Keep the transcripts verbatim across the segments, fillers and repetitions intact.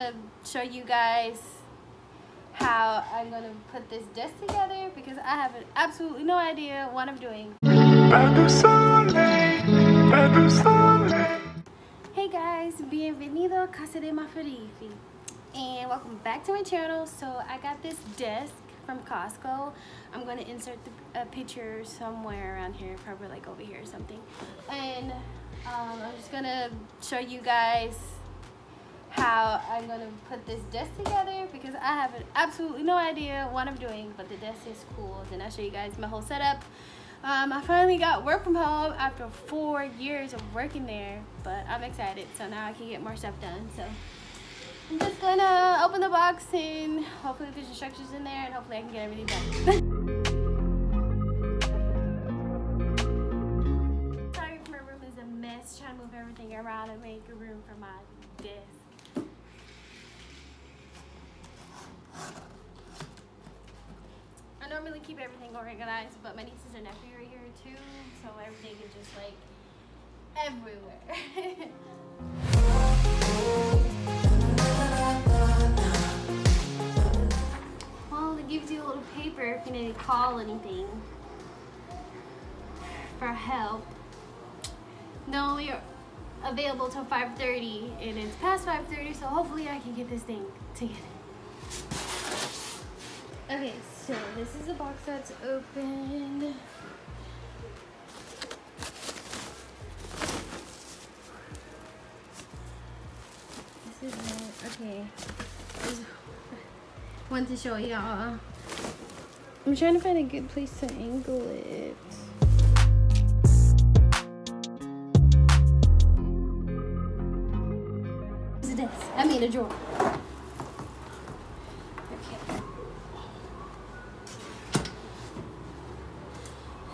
I'm gonna show you guys how I'm gonna put this desk together because I have absolutely no idea what I'm doing. Hey guys, bienvenido a casa de Maferi, and welcome back to my channel. So I got this desk from Costco. I'm gonna insert the, a picture somewhere around here, probably like over here or something. And um, I'm just gonna show you guys how I'm gonna put this desk together because I have absolutely no idea what I'm doing, but the desk is cool. Then I'll show you guys my whole setup. Um, I finally got work from home after four years of working there, but I'm excited, so now I can get more stuff done. So I'm just gonna open the box and hopefully there's instructions in there and hopefully I can get everything done. Sorry if my room is a mess, trying to move everything around and make a room for my desk. I normally keep everything organized, but my nieces and nephew are here too, so everything is just like everywhere. Well, it gives you a little paper if you need to call anything for help. No, you're available till five thirty, and it's past five thirty, so hopefully I can get this thing together. Okay, so this is the box that's opened. This is it. Okay. I just want to show y'all. I'm trying to find a good place to angle it. This is a desk. I mean a drawer.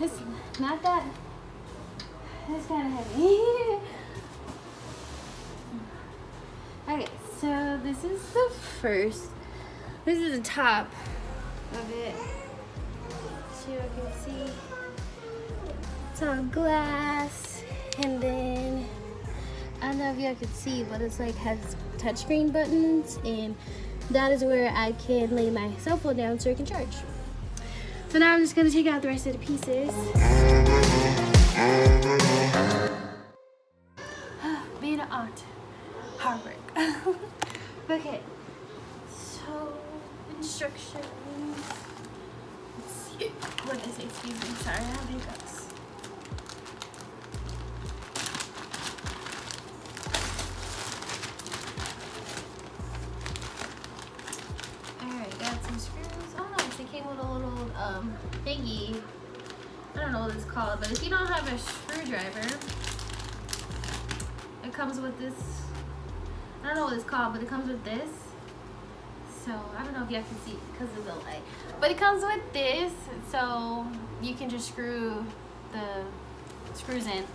It's not that, it's kind of heavy. Okay, so this is the first, this is the top of it. So you can see it's all glass, and then, I don't know if y'all can see, but it's like has touchscreen buttons, and that is where I can lay my cell phone down so it can charge. So now I'm just gonna take out the rest of the pieces. Being an aunt, hard work. Okay, so instructions. Let's see what is it. Excuse me, sorry, I have hiccups. Um, thingy. I don't know what it's called, but if you don't have a screwdriver, it comes with this. I don't know what it's called, but it comes with this. So I don't know if you can see because of the light, but it comes with this, so you can just screw the screws in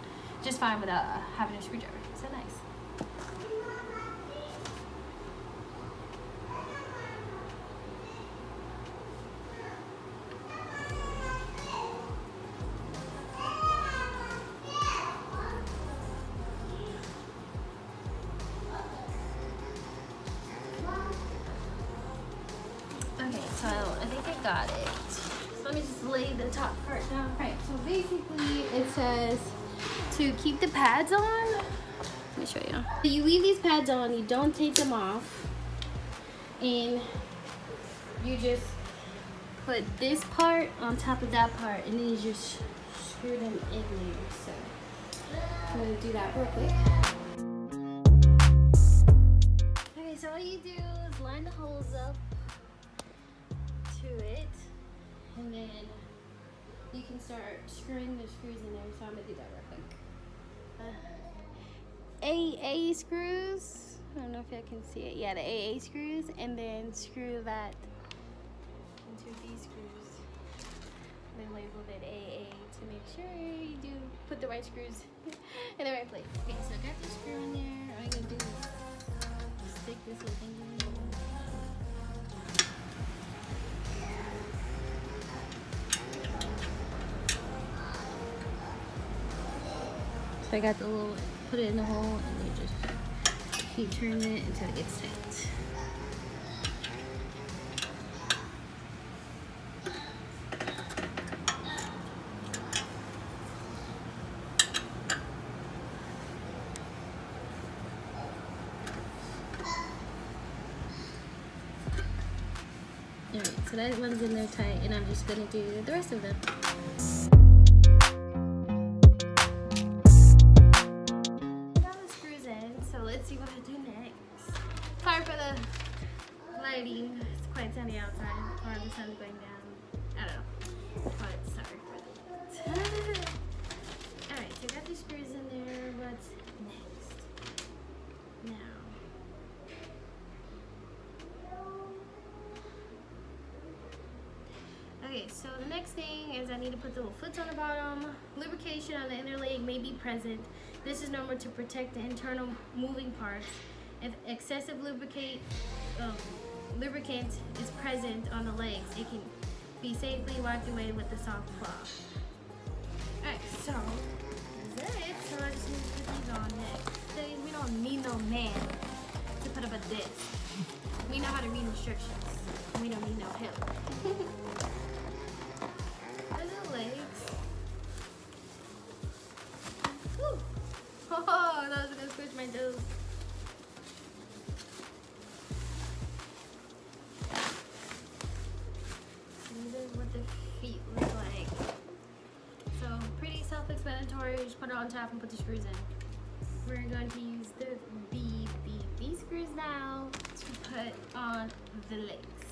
just fine without having a screwdriver. So nice. So I think I got it. So let me just lay the top part down. All right, so basically it says to keep the pads on. Let me show you. So you leave these pads on, you don't take them off. And you just put this part on top of that part, and then you just screw them in there. So I'm gonna do that real quick. Okay, so all you do is line the holes up it, and then you can start screwing the screws in there. So I'm gonna do that real quick. Uh, A A screws, I don't know if y'all can see it. Yeah, the A A screws, and then screw that into these screws. And then label it A A to make sure you do put the right screws in the right place. Okay, so I got the screw in there. All I'm gonna do is stick this little thing in there. So I got the little, put it in the hole, and you just keep turning it until it gets tight. Alright, so that one's in there tight, and I'm just gonna do the rest of them. I got the screws in, so let's see what I do next. Sorry for the lighting. It's quite sunny outside, or the sun's going down. I don't know, but sorry for the light. Alright, so I got the screws in there. What's next? Now. Okay, so the next thing is I need to put the little foots on the bottom, lubrication on the inner leg may be present. This is normal to protect the internal moving parts. If excessive lubricate, um, lubricant is present on the legs, it can be safely wiped away with a soft cloth. Alright, so that's it. So I just need to put these on next. We don't need no man to put up a disc. We know how to read instructions. We don't need no help. Just put it on top and put the screws in. We're going to use the B, B, B screws now to put on the legs.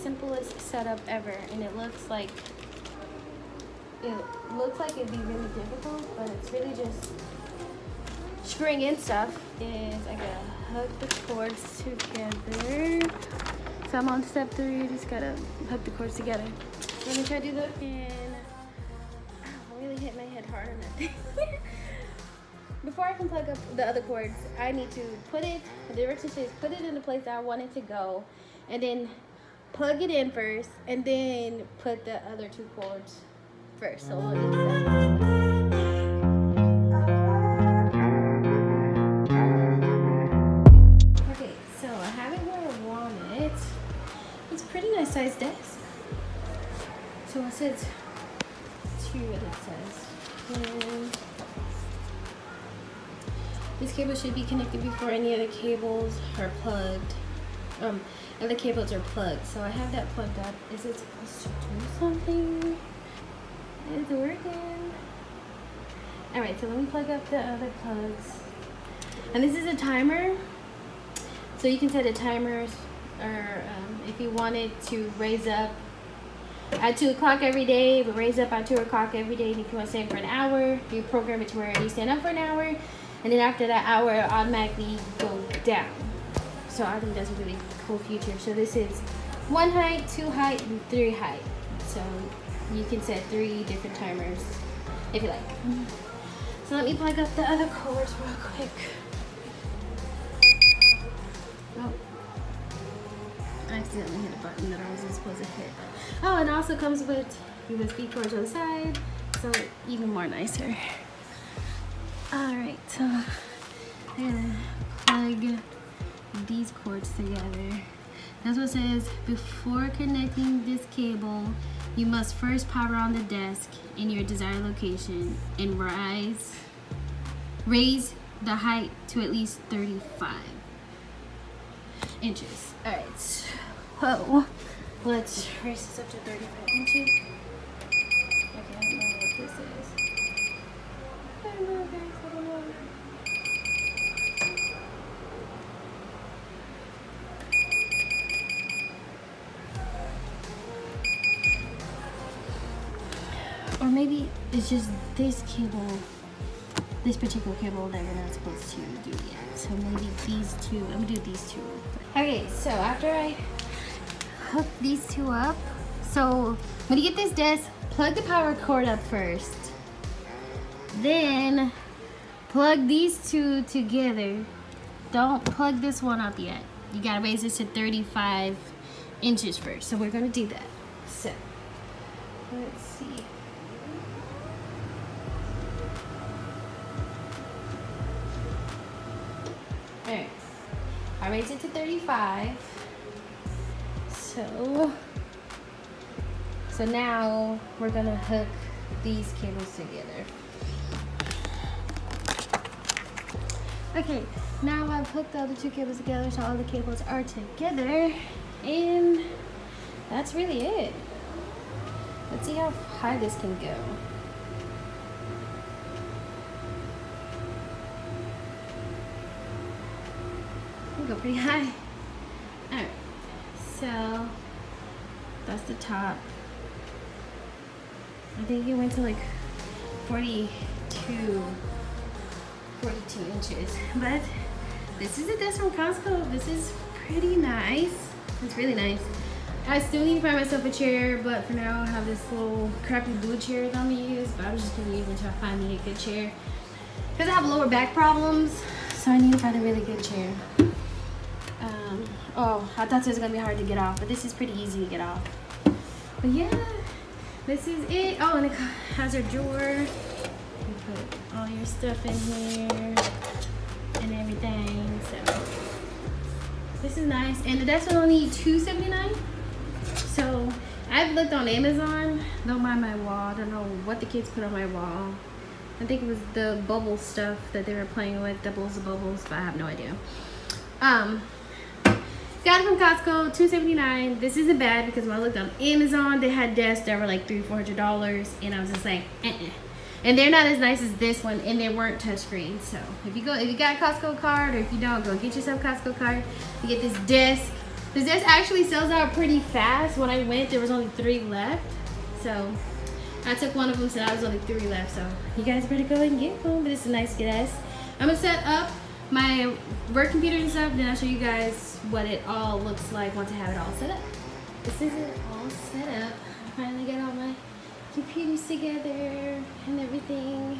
Simplest setup ever, and it looks like it looks like it'd be really difficult, but it's really just screwing in stuff. Is I gotta hook the cords together. So I'm on step three, you just gotta hook the cords together. Let me try to do that. And I really hit my head hard on that thing. Before I can plug up the other cords, I need to put it, the direction says put it in the place that I want it to go, and then plug it in first, and then put the other two cords first. So we'll do that. Size desk. So it says two, what it says. And this cable should be connected before any other cables are plugged. Um, other cables are plugged. So I have that plugged up. Is it supposed to do something? It's working. All right, so let me plug up the other plugs. And this is a timer. So you can set a timer, or um, if you wanted to raise up at two o'clock every day, but raise up at two o'clock every day. And if you want to stay for an hour, you program it to where you stand up for an hour, and then after that hour, it automatically go down. So I think that's a really cool feature. So this is one height, two height, and three height. So you can set three different timers if you like. Mm-hmm. So let me plug up the other cords real quick. Oh. I accidentally hit a button that I wasn't supposed to hit. Oh, and it also comes with U S B cords on the side, so even more nicer. Alright, so I'm gonna plug these cords together. That's what it says, before connecting this cable, you must first power on the desk in your desired location and rise, raise the height to at least thirty-five inches. All right, whoa, let's raise this up to thirty-five inches. Okay, I don't know what this is. I don't know, guys, I don't know. Or maybe it's just this cable, this particular cable that we're not supposed to do yet. So maybe these two, I'm gonna do these two. Okay, so after I hook these two up, so when you get this desk, plug the power cord up first. Then plug these two together. Don't plug this one up yet. You gotta raise this to thirty-five inches first. So we're gonna do that. So, let's see. Alright, I raised it to thirty-five, so So now we're gonna hook these cables together. Okay, now I've hooked the other two cables together, so all the cables are together, and that's really it. Let's see how high this can go. It can go pretty high. Alright, so that's the top. I think it went to like forty-two, forty-two inches, but this is a desk from Costco. This is pretty nice. It's really nice. I still need to find myself a chair, but for now I have this little crappy blue chair that I'm gonna use, but I'm just gonna use it until I find me a good chair, because I have lower back problems, so I need to find a really good chair. Um, oh, I thought this was gonna be hard to get off, but this is pretty easy to get off. But yeah, this is it. Oh, and it has a drawer. You put all your stuff in here and everything. So this is nice, and the desk was only two seventy-nine. So I've looked on Amazon. Don't mind my wall. I don't know what the kids put on my wall. I think it was the bubble stuff that they were playing with, doubles and bubbles, but I have no idea. Um, got it from Costco, two seventy-nine. This isn't bad, because when I looked on Amazon, they had desks that were like three, four hundred dollars, and I was just like, uh-uh. And they're not as nice as this one, and they weren't touchscreen. So if you go, if you got a Costco card, or if you don't, go get yourself a Costco card. You get this desk. This desk actually sells out pretty fast. When I went, there was only three left. So I took one of them, so I was only three left. So you guys better go and get them. But it's a nice desk. I'm gonna set up my work computer and stuff, then I'll show you guys what it all looks like once I have it all set up. This is it all set up. I finally got all my computers together and everything.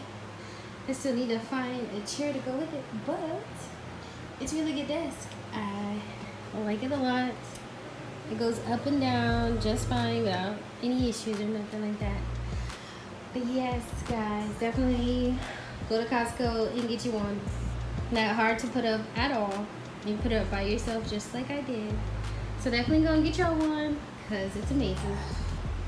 I still need to find a chair to go with it, but it's a really good desk. I I like it a lot. It goes up and down just fine without any issues or nothing like that. But yes, guys, definitely go to Costco and get you one. Not hard to put up at all. You put it up by yourself just like I did. So definitely go and get y'all one, because it's amazing.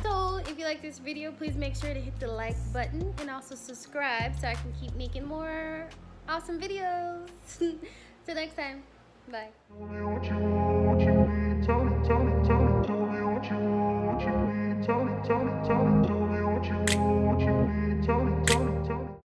So if you like this video, please make sure to hit the like button and also subscribe so I can keep making more awesome videos. Till next time. Bye. Tell me what you want, what you need. Tell me, tell me, tell me. Tell me what you want, what you need. Tell me, tell me, tell me. Tell me what you want.